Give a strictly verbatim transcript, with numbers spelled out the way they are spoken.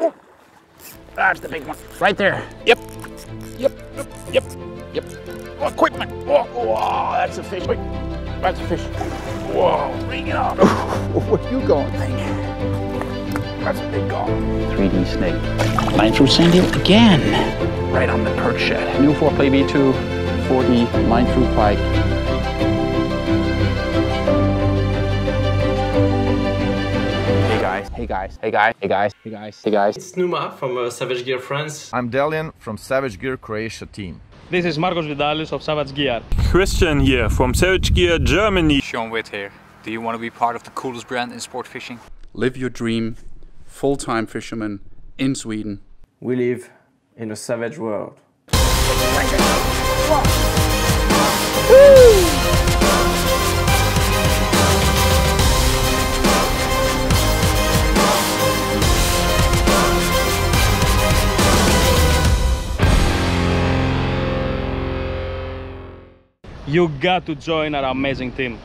Oh. That's the big one. Right there. Yep. Yep. Yep. Yep. Oh, equipment. Oh, oh, that's a fish. Wait. That's a fish. Whoa, bring it on. What you going to think? That's a big gone. three D snake. Line through sand hill again. Right on the perch shed. New four play V two, four D, line through pike. Hey guys, hey guys, hey guys, hey guys, hey guys. It's Numa from uh, Savage Gear France. I'm Delian from Savage Gear Croatia team. This is Marcos Vidalis of Savage Gear. Christian here from Savage Gear Germany. Sean Witt here. Do you want to be part of the coolest brand in sport fishing? Live your dream, full-time fisherman in Sweden. We live in a savage world. Woo! You got to join our amazing team.